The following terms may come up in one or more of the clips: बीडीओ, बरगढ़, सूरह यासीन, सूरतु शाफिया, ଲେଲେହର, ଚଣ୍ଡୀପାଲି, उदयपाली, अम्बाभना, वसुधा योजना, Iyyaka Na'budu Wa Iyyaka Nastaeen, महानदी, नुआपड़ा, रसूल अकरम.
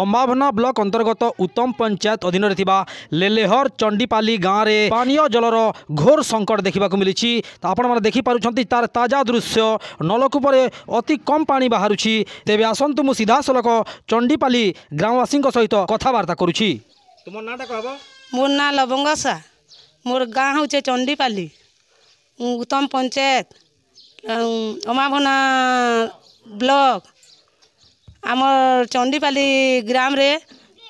अम्बाभना block अंतर्गत उत्तम पंचायत अधीन लेलेहर चंडीपाली गाँव में पानीय जलर घोर संकट देखा मिली। आपने देखिपुंट तार ताजा दृश्य नलकूप अति कम पानी बाहर तेज आसतु मु सीधा सलख चंडीपाली ग्रामवासी सहित कथबार्ता करुच्ची। तुम नाटा कह मोर ना लवंगसा मोर गाँ हूँ चंडीपाली उत्तम पंचायत अमाभना ब्लॉक आमर चंडीपाली ग्राम रे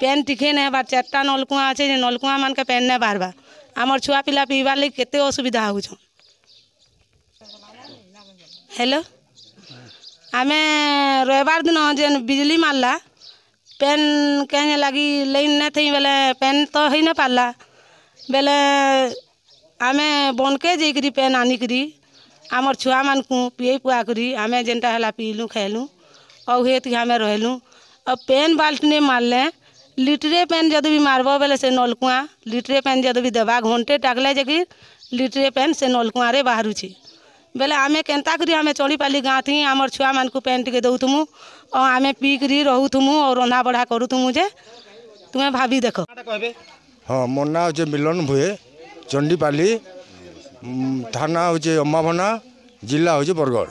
पेन टिके ना बार चार्टा नलकुआ अच्छे नलकुआ मान के पेन ना बाहर आमर छुआ पिला पीबार लगे केते असुविधा हो। हेलो आमे रविवार दिन जेन बिजली मारला पेन कहीं लगी लाइन ना थी बेले पेन तो ही ना पाला बेले आमे बनके जाकरी पेन आनिकी आमर छुआ मान को पीए पुआ करी आमे जेनटा है पीलू खेलूँ और हेत आम रहलूँ। और पेन बाल्ट नहीं मारले लिटरे पेन जब भी मारब बेले से नलकुआ लिटरे पेन जब भी देवा घंटे टाकले जाकि लिटरे पेन से नलकुआ रे बाहर बेले आमे केन्ता करी आमे चंडीपाली गाँ थी आमर छुआ मान को पेन टिके दौथुमु और आमे पीकरी रोथुमु और रंधा बढ़ा करूथुमु जे तुम्हें भाभी देख। हाँ मोर ना हो मिलन भुए चंडीपाली थाना हो अम्बाभना जिला हो बरगढ़।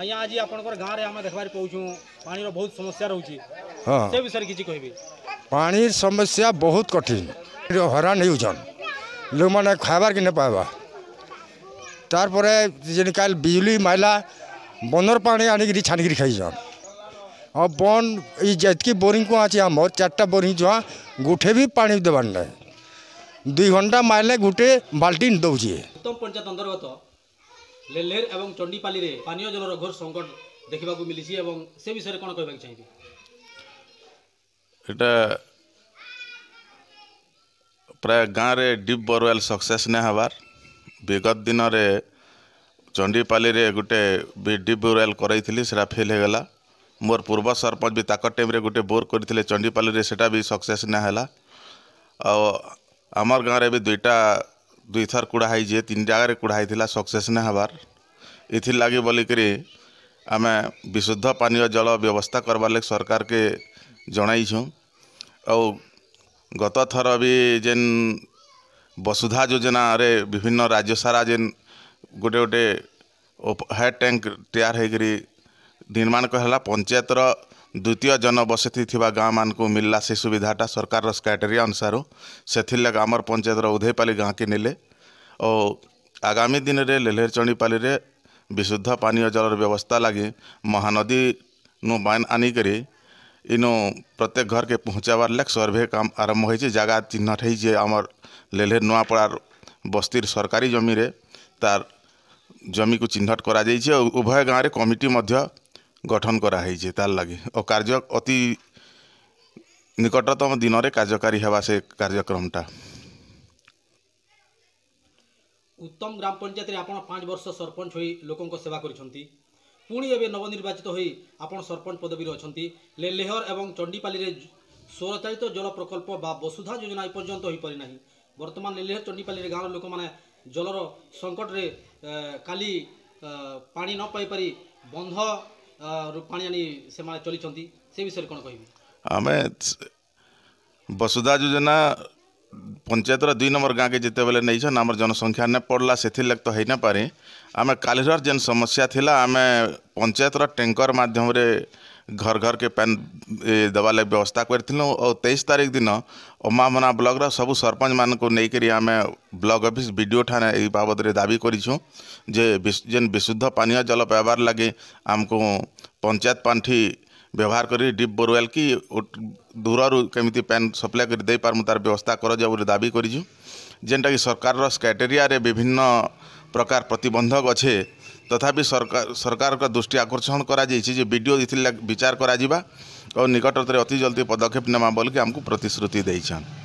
आया आज आपनकर गाँ रे आमे देखबार पहुचू पानी रो बहुत समस्या रहूची। हाँ से विषय किछि कहबे। पानी समस्या बहुत कठिन हरान होउछन लोग माने खाबार के न पाबा तार पर जेन काल बिजली माइला बंदर पानी आनिकी छानिकी खाइछन। और बन यतकी बोरिंग को अच्छे आम चार्टा बोरिंग छुआ गुठे भी पानी देवार ना 2 घंटा माइले गुटे बाल्टी दौचे। उत्तम पंचायत अंतर्गत लेलेहर एवं चंडीपाली रे पानी जलर घोर संकट देखा मिली से विषय कौन कहबाक चाहिए। एटा प्राय गाँव रे डीप बोरवेल सक्सेस ना हबार विगत दिन रे चंडीपाली रे गोटे भी डीप बोरवेल कराई सेटा फेल हो गला। मोर पूर्व सरपंच भी ताक टाइम रे गोटे बोर करते चंडीपाली रे सेटा भी सक्सेस ना हला। और आमर गाँव रे भी दुई थर कूड़ाई जे 3 जगह कूड़ाई सक्सेस ना हबार इथिलागी बोलिक आम विशुद्ध पानी जल व्यवस्था करवार लगे सरकार के जनईछूँ। और गत थर भी जेन वसुधा योजना रे विभिन्न राज्य सारा जेन गोटे गोटे हेड टैंक तैयार होकर निर्माण कहला पंचायतर द्वितीय जनबसती थी गाँ मानक मिलला से सुविधाटा सरकार क्राइटेरिया अनुसार से आमर पंचायतर उदयपाली गाँ के नेले। और आगामी दिन रे लेलेहर चंडीपाली रे विशुद्ध पानी जलर व्यवस्था लगी महानदी नु बाइन आनिक इनु प्रत्येक घर के पहुँचावार लगे सर्भे काम आरंभ हो। जगह चिन्हट हो आमर लेलेहर नुआपड़ार बस्तीर सरकारी जमी रे तार जमी को चिन्हट करा कर उभय गाँव कमिटी गठन कराई तार लगे और कार्य अति निकटतम दिन रे कार्यकारी हेबा से कार्यक्रमटा। उत्तम ग्राम पंचायत रे आपण 5 वर्ष सरपंच होई लोकन को सेवा करिसंती पुणी एबे नवनिर्वाचित होई आपण सरपंच पदवी रे अछंती। लेलेहर एवं चंडीपाली रे स्वरचालित जल प्रकल्प बा वसुधा योजना पर्यंत होई पारि नाही। वर्तमान लेलेहर चंडीपाली रे गाँव लोक माने जलर संकट रे काली पानी न पाई पारि बंध पानी आनी से चली से विषय कौन कह। आम वसुधा योजना पंचायतर 2 नंबर गाँव के जिते बेले नहीं आम जनसंख्या ने पड़ला से तो है ना पारे आम कालीर जेन समस्या थी आम पंचायतर टैंकर मध्यम घर घर के पैन देवा लगे व्यवस्था करूँ। और 23 तारीख दिन अम्बाभना ब्लक सबू सरपंच मान को लेकर आम ब्लक ऑफिस बीडीओ थाना ये बाबद रे दाबी करूँ जेन विशुद्ध पानी जल पाइबार लगे आमको पंचायत पांठी व्यवहार कर डीप बोरवेल की दूर केमी पैन सप्लाय कर दे पार तार व्यवस्था कर दाबी करूँ। जेनटा कि सरकार क्राइटेरिया रे विभिन्न प्रकार प्रतिबंधक अच्छे तथापि सरकार का दृष्टि आकर्षण करा कर वीडियो विचार करा और निकटतर अति जल्दी पदक्षेप नमा बोल के आमको प्रतिश्रुति देछन।